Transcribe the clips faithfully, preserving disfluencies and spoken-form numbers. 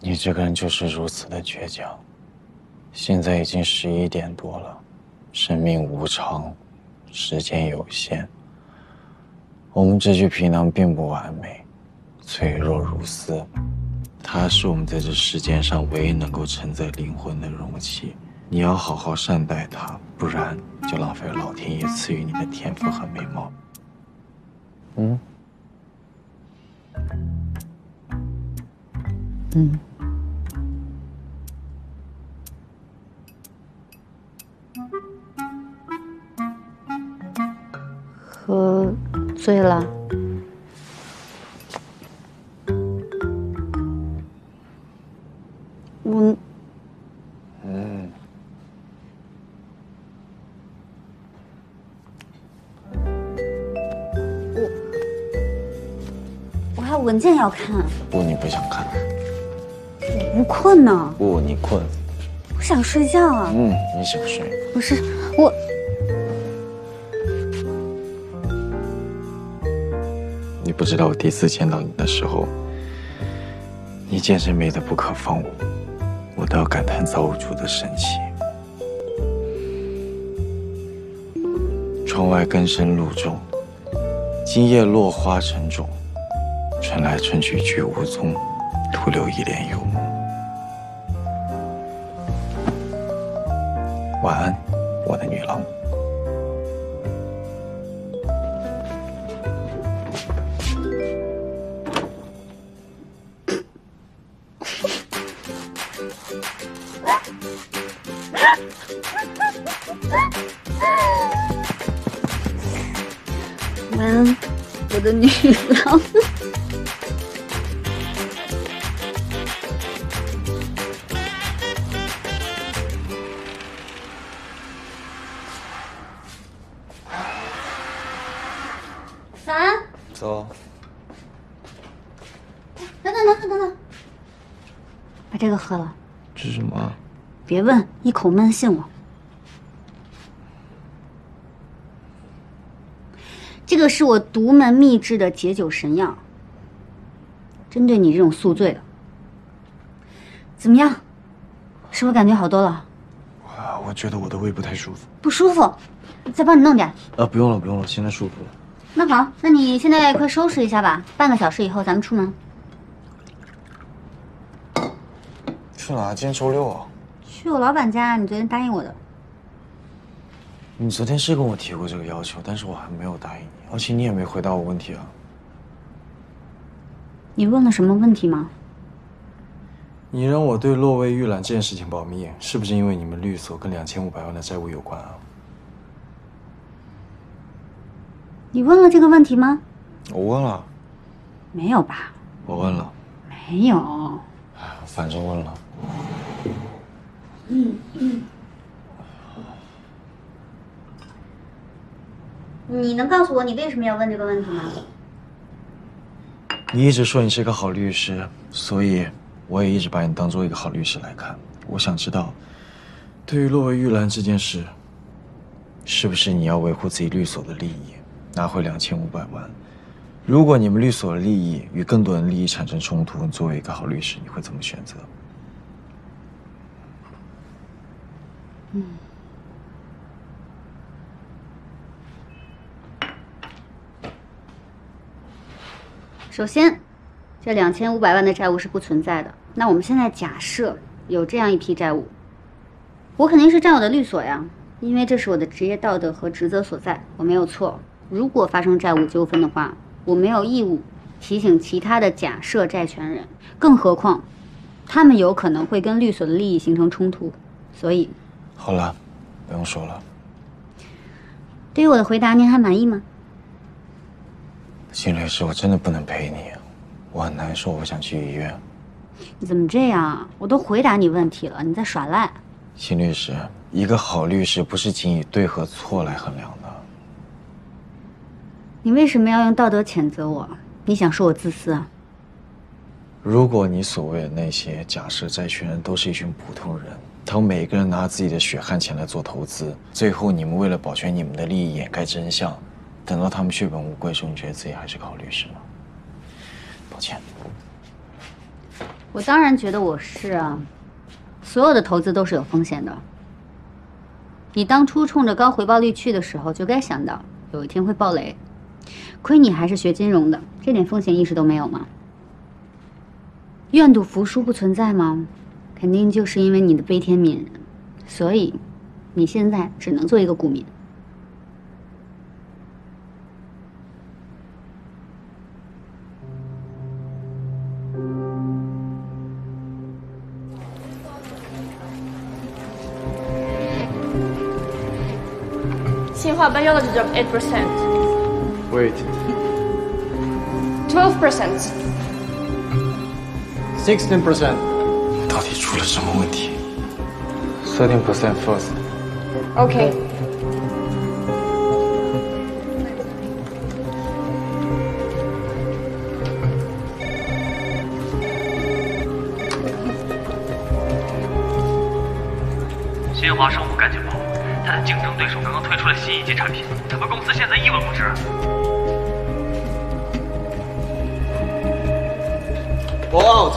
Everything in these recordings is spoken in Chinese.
你这个人就是如此的倔强。现在已经十一点多了，生命无常，时间有限。我们这具皮囊并不完美，脆弱如丝，它是我们在这世间上唯一能够承载灵魂的容器。你要好好善待它，不然就浪费了老天爷赐予你的天赋和美貌。嗯。 嗯，喝醉了。我，嗯，我我还有文件要看。不，你不想看。 不困呢？不，你困。我想睡觉啊。嗯，你想睡？不是我。你不知道我第一次见到你的时候，你简直美得不可方物，我都要感叹造物主的神奇。窗外更深露重，今夜落花成冢，春来春去去无踪，徒留一帘幽梦。 晚安，我的女郎。晚安，我的女郎。喝了，这是什么？别问，一口闷，信我。这个是我独门秘制的解酒神药，针对你这种宿醉的。怎么样？是不是感觉好多了？我我觉得我的胃不太舒服。不舒服，再帮你弄点。啊，不用了，不用了，现在舒服了。那好，那你现在快收拾一下吧，半个小时以后咱们出门。 去哪？今天周六啊！去我老板家，你昨天答应我的。你昨天是跟我提过这个要求，但是我还没有答应你，而且你也没回答我问题啊。你问了什么问题吗？你让我对落位预览这件事情保密，是不是因为你们律所跟两千五百万的债务有关啊？你问了这个问题吗？我问了。没有吧？我问了。没有。 反正问了。嗯嗯。你能告诉我你为什么要问这个问题吗？你一直说你是个好律师，所以我也一直把你当做一个好律师来看。我想知道，对于落尾玉兰这件事，是不是你要维护自己律所的利益，拿回两千五百万？ 如果你们律所的利益与更多人的利益产生冲突，你作为一个好律师，你会怎么选择？嗯。首先，这两千五百万的债务是不存在的。那我们现在假设有这样一批债务，我肯定是站我的律所呀，因为这是我的职业道德和职责所在，我没有错。如果发生债务纠纷的话， 我没有义务提醒其他的假设债权人，更何况，他们有可能会跟律所的利益形成冲突，所以，好了，不用说了。对于我的回答，您还满意吗？金律师，我真的不能陪你，我很难受，我想去医院。你怎么这样？我都回答你问题了，你在耍赖。金律师，一个好律师不是仅以对和错来衡量的。 你为什么要用道德谴责我？你想说我自私啊？如果你所谓的那些假设债权人都是一群普通人，他们每个人拿自己的血汗钱来做投资，最后你们为了保全你们的利益，掩盖真相，等到他们血本无归时，你觉得自己还是个好律师吗？抱歉，我我当然觉得我是啊，所有的投资都是有风险的。你当初冲着高回报率去的时候，就该想到有一天会爆雷。亏你还是学金融的，这点风险意识都没有吗？愿赌服输不存在吗？肯定就是因为你的悲天悯人，所以你现在只能做一个股民。 Xinhua Biology dropped eight percent. Wait. Twelve percent. Sixteen percent. 到底出了什么问题 ？Thirteen percent first. Okay. Xinhua生物赶紧跑。 他的竞争对手刚刚推出了新一级产品，他们公司现在一文不值。我 out！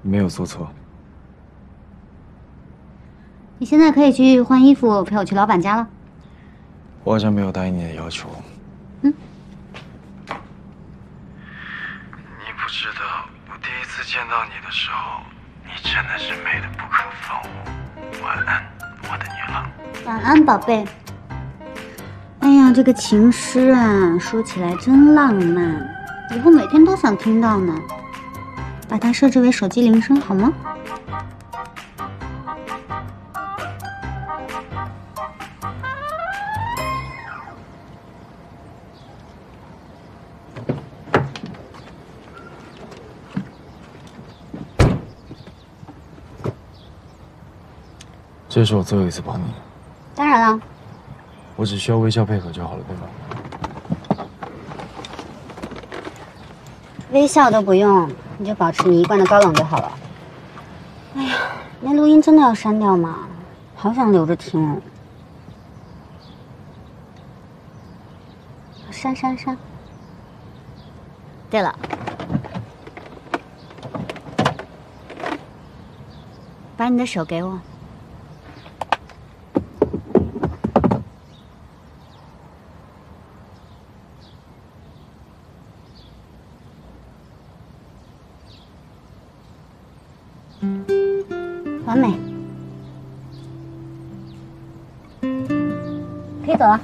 你没有做错。你现在可以去换衣服，陪我去老板家了。我好像没有答应你的要求。嗯。你不知道，我第一次见到你的时候，你真的是美得不可方物。晚安，我的女郎。晚安，宝贝。哎呀，这个情诗啊，说起来真浪漫，以后每天都想听到呢。 把它设置为手机铃声好吗？这是我最后一次帮你。当然了，我只需要微笑配合就好了，对吧？微笑都不用。 你就保持你一贯的高冷就好了。哎呀，那录音真的要删掉吗？好想留着听哦。删删删。对了，把你的手给我。完美，可以走了。